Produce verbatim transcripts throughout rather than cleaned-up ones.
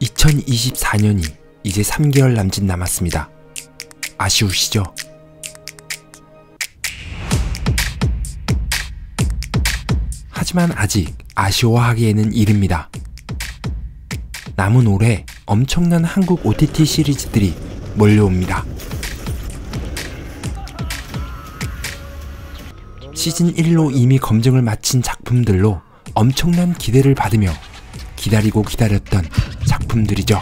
이천이십사년이 이제 삼개월 남짓 남았습니다. 아쉬우시죠? 하지만 아직 아쉬워하기에는 이릅니다. 남은 올해 엄청난 한국 오티티 시리즈들이 몰려옵니다. 시즌 일로 이미 검증을 마친 작품들로 엄청난 기대를 받으며 기다리고 기다렸던 작품들이죠.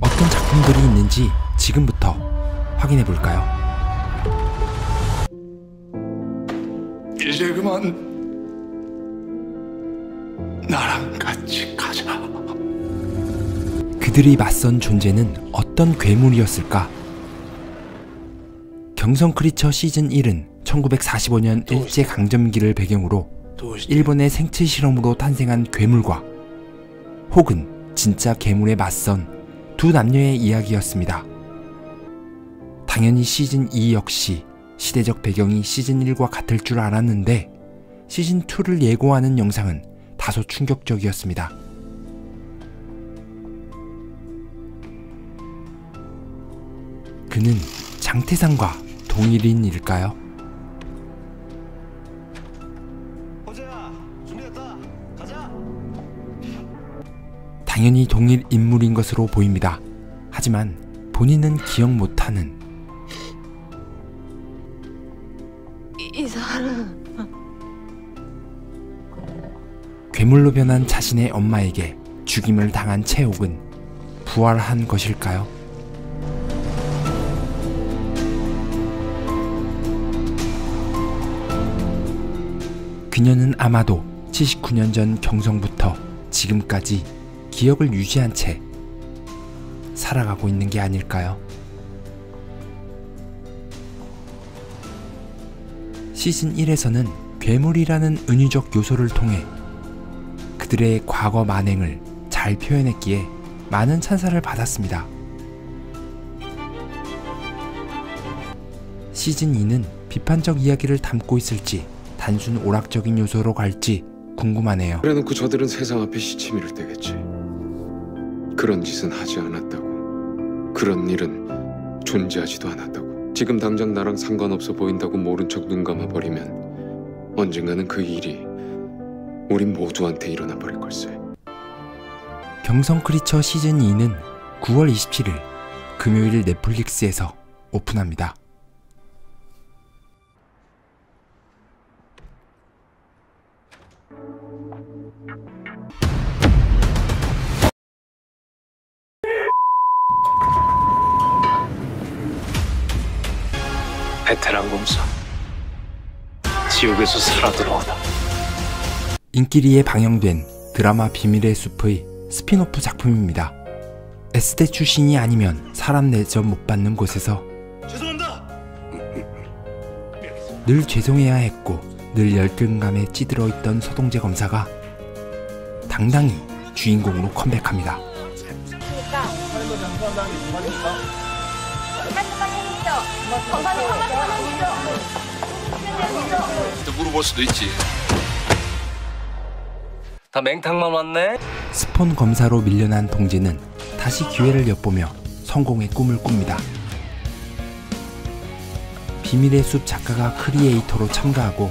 어떤 작품들이 있는지 지금부터 확인해볼까요? 이제 그만 나랑 같이 가자. 그들이 맞선 존재는 어떤 괴물이었을까? 경성 크리처 시즌 일은 천구백사십오년 일제강점기를 배경으로 일본의 생체 실험으로 탄생한 괴물과 혹은 진짜 괴물에 맞선 두 남녀의 이야기였습니다. 당연히 시즌 이 역시 시대적 배경이 시즌 일과 같을 줄 알았는데 시즌 이를 예고하는 영상은 다소 충격적이었습니다. 그는 장태상과 동일인일까요? 당연히 동일 인물인 것으로 보입니다. 하지만 본인은 기억 못하는 이 사람 괴물로 변한 자신의 엄마에게 죽임을 당한 채옥은 부활한 것일까요? 그녀는 아마도 칠십구년 전 경성부터 지금까지 기억을 유지한 채 살아가고 있는 게 아닐까요? 시즌 일에서는 괴물이라는 은유적 요소를 통해 그들의 과거 만행을 잘 표현했기에 많은 찬사를 받았습니다. 시즌 이는 비판적 이야기를 담고 있을지 단순 오락적인 요소로 갈지 궁금하네요. 그래놓고 저들은 세상 앞에 시치미를 떼겠지. 그런 짓은 하지 않았다고, 그런 일은 존재하지도 않았다고, 지금 당장 나랑 상관없어 보인다고 모른 척 눈 감아버리면 언젠가는 그 일이 우린 모두한테 일어나 버릴 걸세. 경성 크리처 시즌 이는 구월 이십칠일 금요일 넷플릭스에서 오픈합니다. 베테랑 검사 지옥에서 살아들어오다. 인기리에 방영된 드라마 비밀의 숲의 스핀오프 작품입니다. S대 출신이 아니면 사람 내접 못 받는 곳에서 죄송합니다. 늘 죄송해야 했고 늘 열등감에 찌들어 있던 서동재 검사가 당당히 주인공으로 컴백합니다. 물어볼 수도 있지. 다 맹탕만 왔네. 스폰 검사로 밀려난 동진은 다시 기회를 엿보며 성공의 꿈을 꿉니다. 비밀의 숲 작가가 크리에이터로 참가하고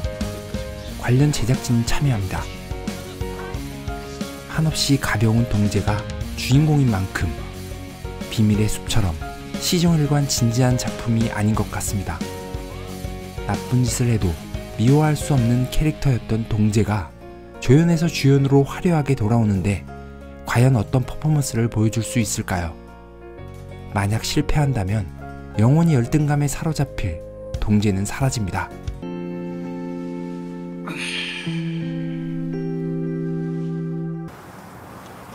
관련 제작진이 참여합니다. 한없이 가벼운 동재가 주인공인 만큼 비밀의 숲처럼 시종일관 진지한 작품이 아닌 것 같습니다. 나쁜 짓을 해도 미워할 수 없는 캐릭터였던 동재가 조연에서 주연으로 화려하게 돌아오는데 과연 어떤 퍼포먼스를 보여줄 수 있을까요? 만약 실패한다면 영원히 열등감에 사로잡힐 동재는 사라집니다.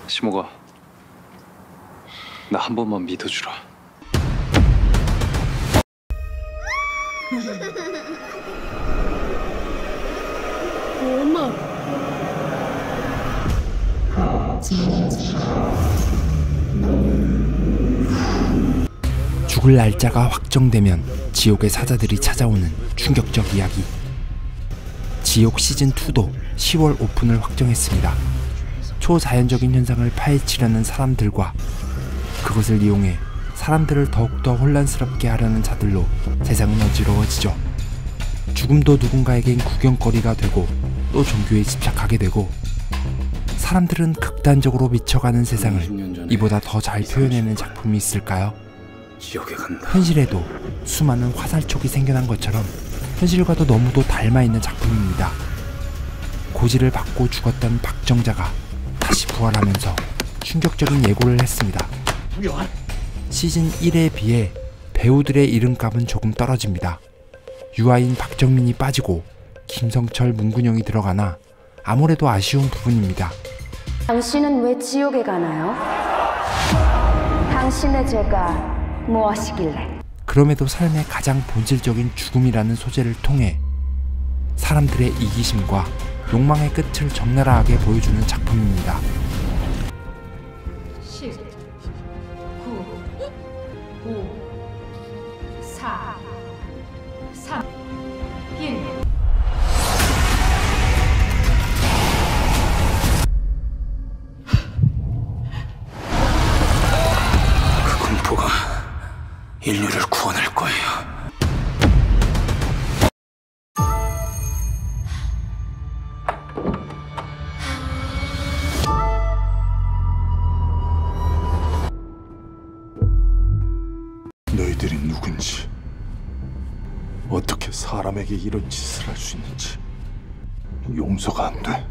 시모가, 나 한 번만 믿어주라. 엄마. 죽을 날짜가 확정되면 지옥의 사자들이 찾아오는 충격적 이야기. 지옥 시즌이도 시월 오픈을 확정했습니다. 초자연적인 현상을 파헤치려는 사람들과 그것을 이용해 사람들을 더욱더 혼란스럽게 하려는 자들로 세상은 어지러워지죠. 죽음도 누군가에겐 구경거리가 되고 또 종교에 집착하게 되고 사람들은 극단적으로 미쳐가는 세상을 이보다 더 잘 표현해낸 작품이 있을까요? 현실에도 수많은 화살촉이 생겨난 것처럼 현실과도 너무도 닮아있는 작품입니다. 고지를 받고 죽었던 박정자가 다시 부활하면서 충격적인 예고를 했습니다. 시즌 일에 비해 배우들의 이름값은 조금 떨어집니다. 유아인 박정민이 빠지고 김성철, 문근영이 들어가나 아무래도 아쉬운 부분입니다. 당신은 왜 지옥에 가나요? 당신의 죄가 무엇이길래? 그럼에도 삶의 가장 본질적인 죽음이라는 소재를 통해 사람들의 이기심과 욕망의 끝을 적나라하게 보여주는 작품입니다. 십, 구, 오, 사, 삼, 일. 그 공포가 인류를 구원할 거예요. 너희들이 누군지, 어떻게 사람에게 이런 짓을 할 수 있는지 용서가 안 돼.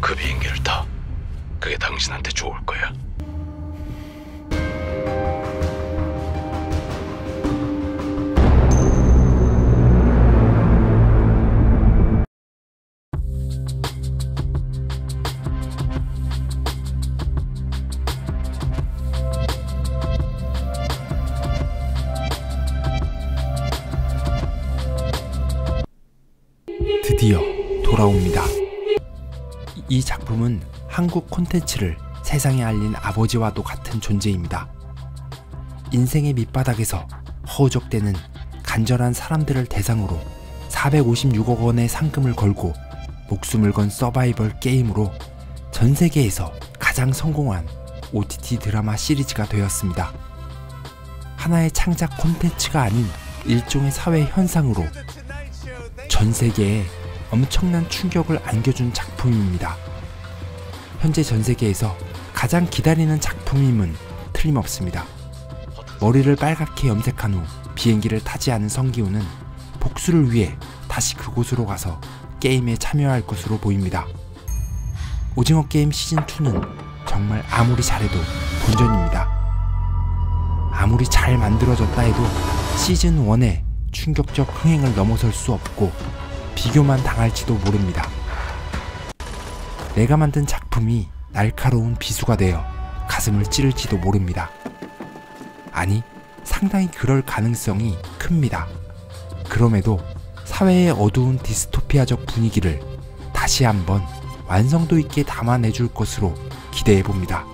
그 비행기를 타. 그게 당신한테 좋을 거야. 드디어 돌아옵니다. 이 작품은 한국 콘텐츠를 세상에 알린 아버지와도 같은 존재입니다. 인생의 밑바닥에서 허우적대는 간절한 사람들을 대상으로 사백오십육억 원의 상금을 걸고 목숨을 건 서바이벌 게임으로 전 세계에서 가장 성공한 오티티 드라마 시리즈가 되었습니다. 하나의 창작 콘텐츠가 아닌 일종의 사회 현상으로 전 세계에 엄청난 충격을 안겨준 작품입니다. 현재 전 세계에서 가장 기다리는 작품임은 틀림없습니다. 머리를 빨갛게 염색한 후 비행기를 타지 않은 성기훈은 복수를 위해 다시 그곳으로 가서 게임에 참여할 것으로 보입니다. 오징어게임 시즌이는 정말 아무리 잘해도 본전입니다. 아무리 잘 만들어졌다 해도 시즌 일의 충격적 흥행을 넘어설 수 없고 비교만 당할지도 모릅니다. 내가 만든 작품이 날카로운 비수가 되어 가슴을 찌를지도 모릅니다. 아니, 상당히 그럴 가능성이 큽니다. 그럼에도 사회의 어두운 디스토피아적 분위기를 다시 한번 완성도 있게 담아내줄 것으로 기대해봅니다.